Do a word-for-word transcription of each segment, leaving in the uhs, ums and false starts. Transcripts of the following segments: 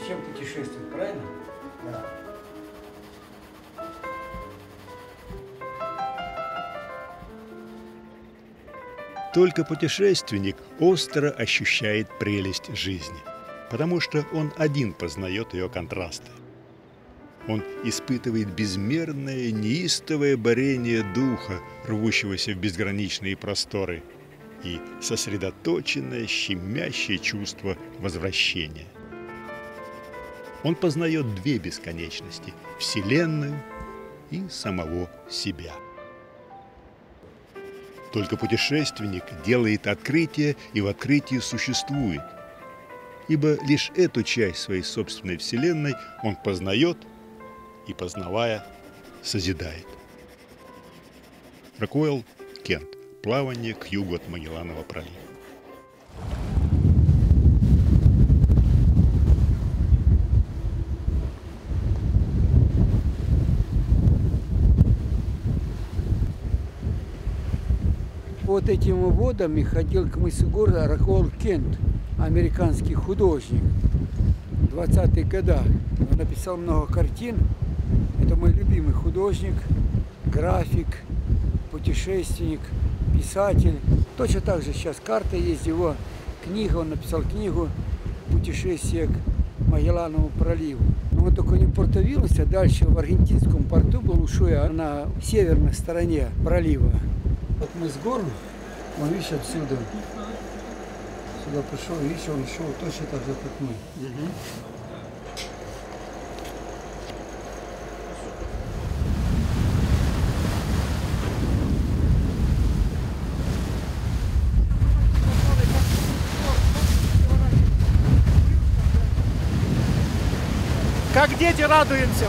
зачем путешествовать, правильно? Да. Только путешественник остро ощущает прелесть жизни, потому что он один познает ее контрасты. Он испытывает безмерное, неистовое борение духа, рвущегося в безграничные просторы, и сосредоточенное, щемящее чувство возвращения. Он познает две бесконечности – Вселенную и самого себя. Только путешественник делает открытие и в открытии существует, ибо лишь эту часть своей собственной Вселенной он познает и, познавая, созидает. Рокуэлл Кент. Плавание к югу от Магелланова пролива. Вот этим водами ходил к мысу Горна Рокуэлл Кент, американский художник, в двадцатых годах. Он написал много картин. Это мой любимый художник, график, путешественник, писатель. Точно так же сейчас карта есть, его книга, он написал книгу «Путешествие к Магелланову проливу». Но он только не в Порто-Вилосе, а дальше в аргентинском порту Балушуя, на северной стороне пролива. Вот мыс Горн, он, видишь, отсюда, сюда пришел, видишь, он шел точно так же, как мы. Угу. Как дети, радуемся.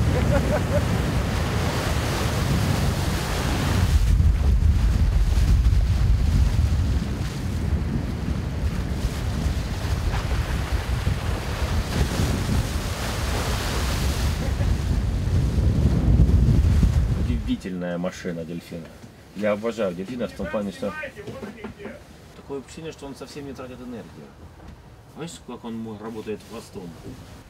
Удивительная машина дельфина. Я обожаю дельфина в том плане, что такое ощущение, что он совсем не тратит энергию. Знаешь, как он работает хвостом?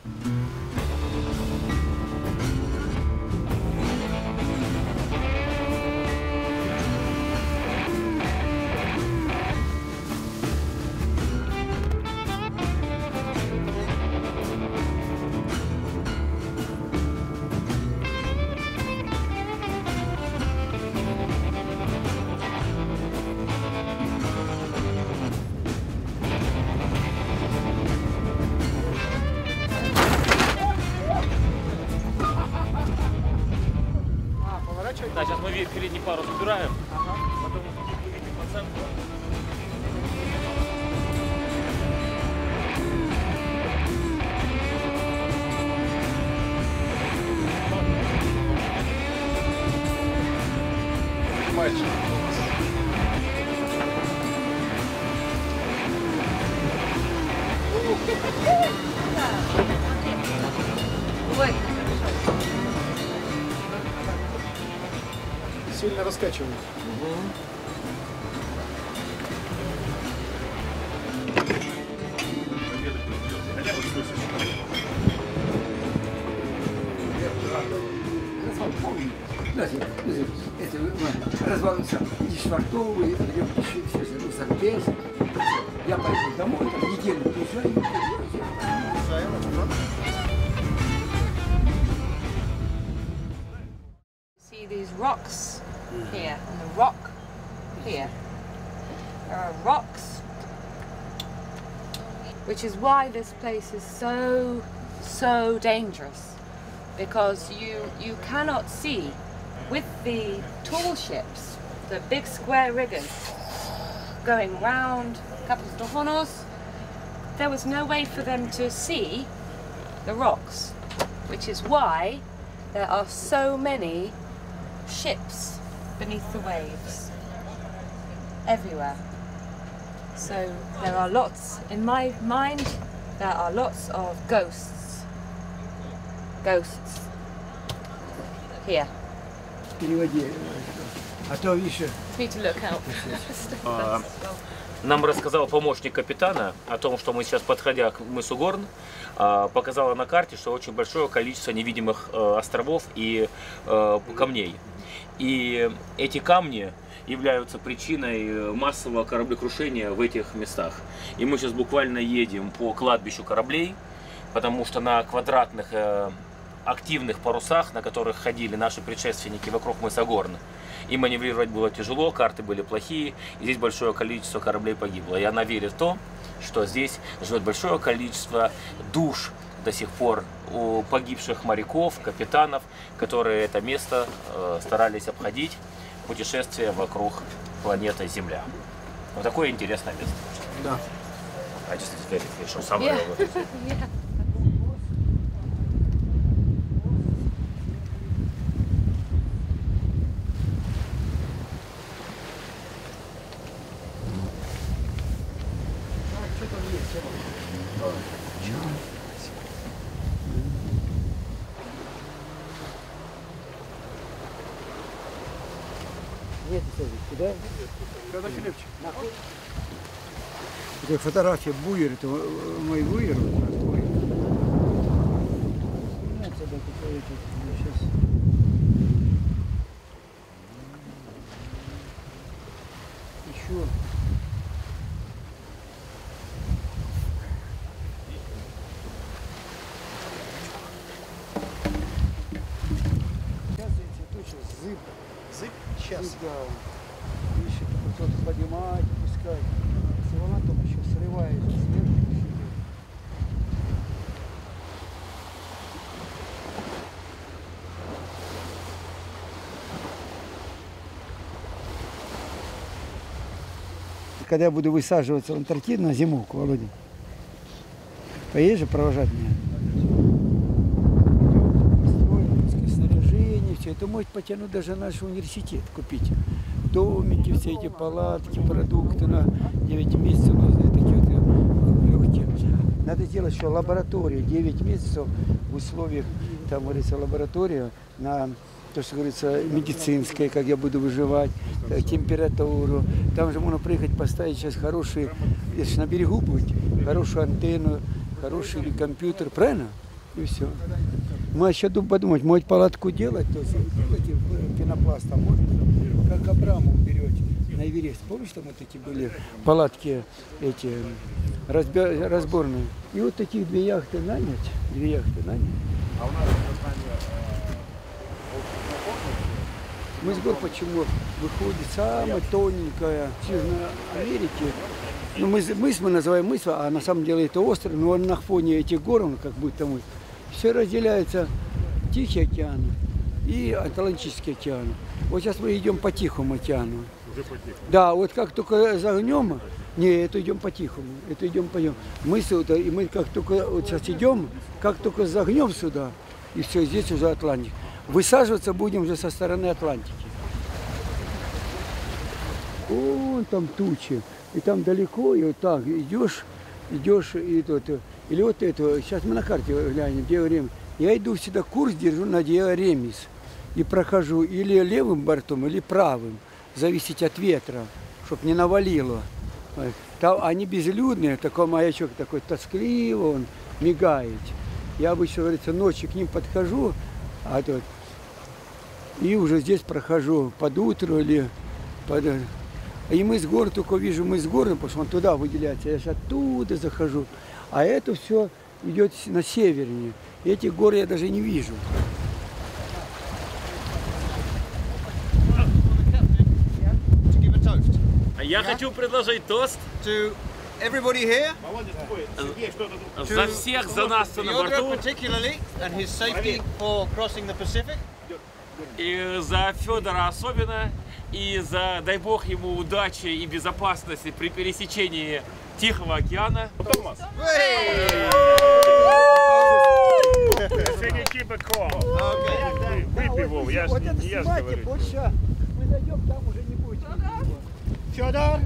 Да, сейчас мы передний парус убираем, ага. Потом увидим по центру. Мальчик. Ой. Сильно раскачиваем. Угу. Развалился и швартовый, и сорбез. Я пойду домой, там неделю приезжаю. Here and the rock here. There are rocks, which is why this place is so so dangerous, because you you cannot see with the tall ships, the big square riggers going round Capos Rojanos. There was no way for them to see the rocks, which is why there are so many ships beneath the waves everywhere. So there are lots, in my mind, there are lots of ghosts. Ghosts. Here. Need to look out. Нам рассказал помощник капитана о том, что мы сейчас, подходя к мысу Горн, показала на карте, что очень большое количество невидимых островов и камней. И эти камни являются причиной массового кораблекрушения в этих местах. И мы сейчас буквально едем по кладбищу кораблей, потому что на квадратных активных парусах, на которых ходили наши предшественники вокруг мыса Горн, и маневрировать было тяжело, карты были плохие, и здесь большое количество кораблей погибло. И она верит в то, что здесь живет большое количество душ до сих пор у погибших моряков, капитанов, которые это место старались обходить, путешествие вокруг планеты Земля. Вот такое интересное место. Да. I just very fish or something. Yeah. Фотография буер, это мой буер. Еще. Сейчас эти тучи зыб. Зыб? Сейчас. Да. Еще кто-то поднимать, пускать. Волна только еще срывает сверху. Когда я буду высаживаться в Антарктиду на зимовку, Володя, поедешь же провожать меня? Снаряжение, все. Это может потянуть даже наш университет купить. Домики, все эти палатки, продукты на девять месяцев, такие вот легкие. Надо делать еще лабораторию, девять месяцев в условиях, там говорится, лаборатория на то, что говорится, медицинская, как я буду выживать, температуру. Там же можно приехать, поставить сейчас хорошие, если на берегу будет, хорошую антенну, хороший компьютер, правильно? И все. Мы еще подумать, может палатку делать, то есть делать пенопластом, можно. Как Абраму берете на Эверест. Помнишь, там вот эти были палатки эти разбер... разборные? И вот таких две яхты нанять. Две яхты нанять. А у нас в мыс Горн почему выходит самая тоненькая в Северной Америке. Ну, мыс, мыс мы называем мыс, а на самом деле это остров, но он на фоне этих гор, он как будто мыс. Все разделяется Тихий океан и Атлантический океан. Вот сейчас мы идем по Тихому океану. Уже по Тихому. Да, вот как только загнем, не, это идем по Тихому, это идем по нему. Мы сюда, и мы как только вот сейчас идем, как только загнем сюда, и все, здесь уже Атлантик. Высаживаться будем уже со стороны Атлантики. Вон там тучи, и там далеко, и вот так идешь, идешь, и тут. Или вот это, сейчас мы на карте глянем, Диоремис. Я иду всегда, курс держу на Диоремис. И прохожу или левым бортом, или правым, зависеть от ветра, чтобы не навалило. Там они безлюдные, такой маячок такой тоскливый, он мигает. Я обычно, говорится, ночью к ним подхожу, а тут, и уже здесь прохожу под утро или под... И мыс Горн, только вижу мыс Горн, потому что он туда выделяется, я же оттуда захожу. А это все идет на севернее. Эти горы я даже не вижу. Я хочу предложить тост to everybody here, to, за всех, за нас на борту, и за Федора особенно, и за, дай бог ему, удачи и безопасности при пересечении Тихого океана. Федор! Федор!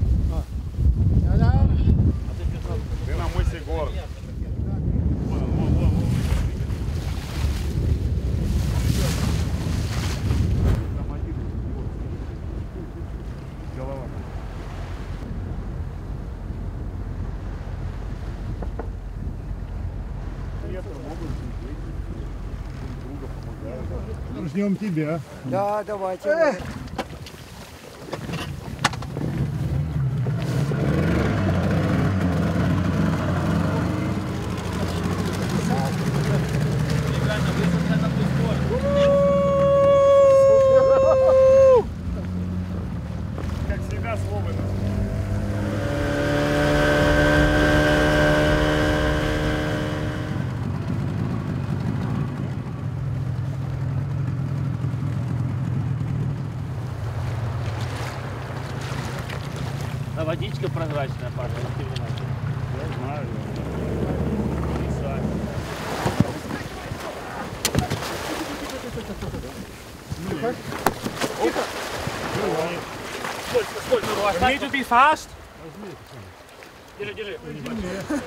Ты на мысе Горн. Ждем тебя. Да, давайте. Э! Водичка прозрачная, Паша, ты внимательно. Я знаю. Держи, держи.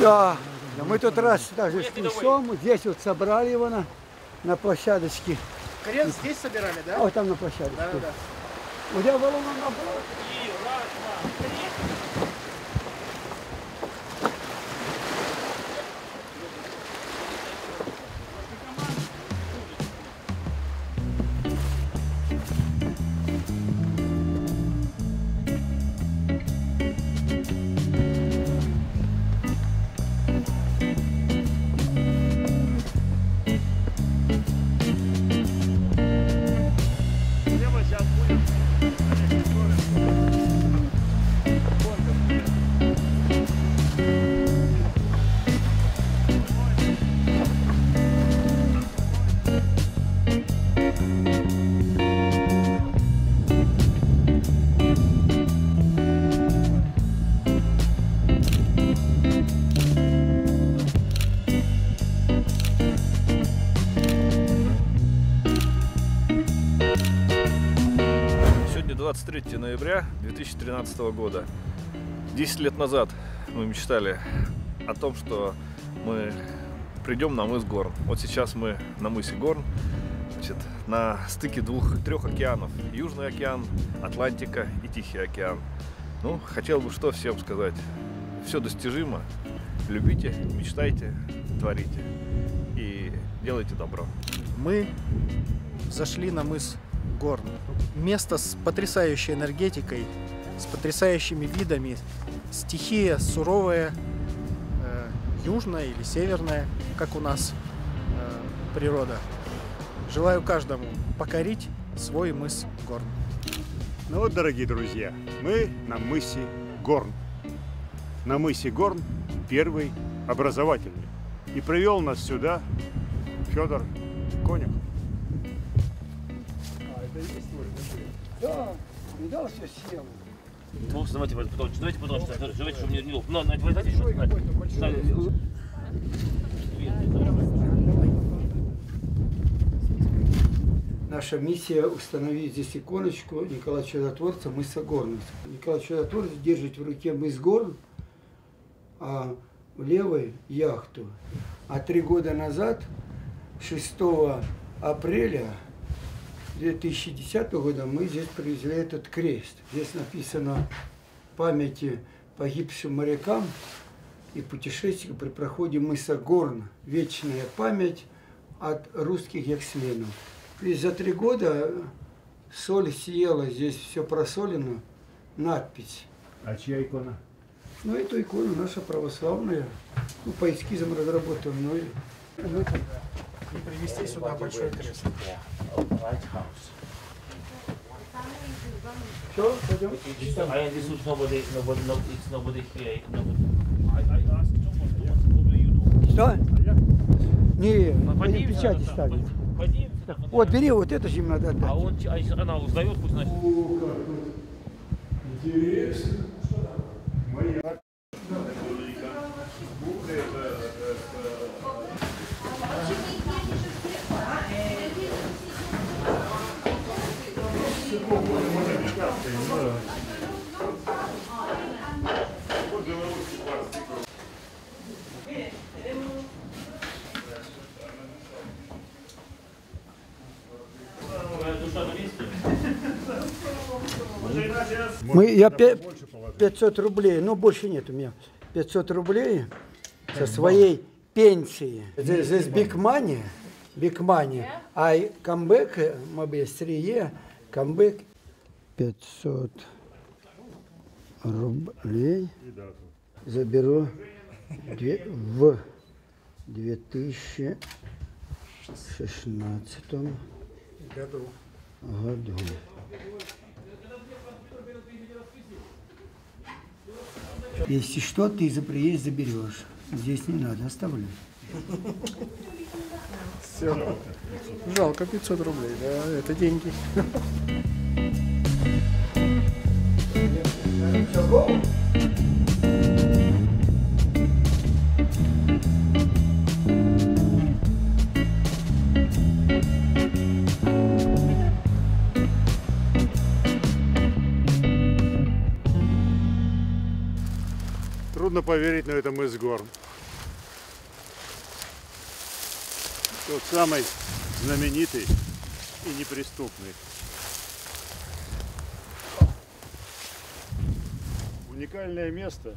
Да, мы тут раз даже снесем, здесь вот собрали его на, на площадочке. Крен здесь собирали, да? Вот там на площадочке. Да, да. У тебя было на набор. двадцать третье ноября две тысячи тринадцатого года. десять лет назад мы мечтали о том, что мы придем на мыс Горн. Вот сейчас мы на мысе Горн, значит, на стыке двух, трех океанов. Южный океан, Атлантика и Тихий океан. Ну, хотел бы что всем сказать. Все достижимо. Любите, мечтайте, творите. И делайте добро. Мы зашли на мыс Горн. Место с потрясающей энергетикой, с потрясающими видами, стихия суровая, э, южная или северная, как у нас э, природа. Желаю каждому покорить свой мыс Горн. Ну вот, дорогие друзья, мы на мысе Горн. На мысе Горн первый образовательный. И привел нас сюда Федор Конюхов. Да, видал, все съел. Ну, давайте, потом, давайте, потом, давайте, давайте, чтобы мне не лоб. Ну, давайте, давайте, еще давайте. Наша миссия установить здесь иконочку Николая Чудотворца мыса Горн. Николай Чудотворец держит в руке мыс Горн, а в левой яхту. А три года назад, шестого апреля, две тысячи десятого года, мы здесь привезли этот крест. Здесь написано памяти погибшим морякам и путешественникам при проходе мыса Горн. Вечная память от русских яхтсменов. И за три года соль съела, здесь все просолено, надпись. А чья икона? Ну, эту икону наша православная, ну, по эскизам разработанную. И привезти сюда большой крест. Все, пойдем. Что? Не, не печати ставить. Вот, бери, вот это же им надо отдать. А он, она узнает, пусть значит. О, как интересно. Моя. Thank you. Мы, я пятьсот рублей, но больше нет у меня, пятьсот рублей со своей пенсии. Здесь, здесь бигмани, бигмани, а камбэк, мобестрие, камбэк. пятьсот рублей заберу в две тысячи шестнадцатом году. Если что, ты за приезд заберешь. Здесь не надо, оставлю. Все. Жалко, пятьсот рублей, да, это деньги. Трудно поверить, но это мыс Горн. Тот самый знаменитый и неприступный. Уникальное место,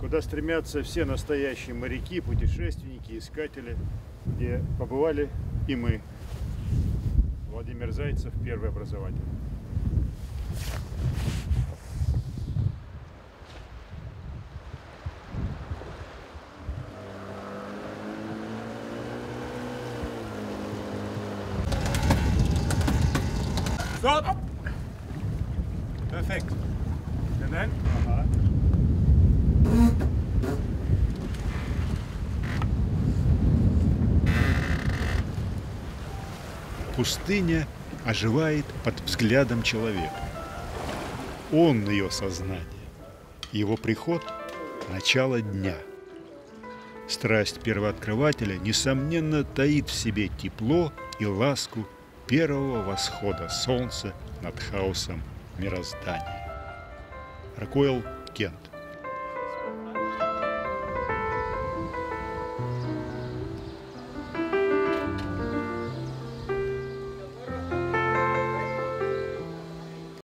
куда стремятся все настоящие моряки, путешественники, искатели, где побывали и мы. Владимир Зайцев, первый образователь. Стоп! Perfect. And then? Uh-huh. Пустыня оживает под взглядом человека. Он ее сознание. Его приход – начало дня. Страсть первооткрывателя, несомненно, таит в себе тепло и ласку первого восхода солнца над хаосом мироздания. Рокуэлл Кент.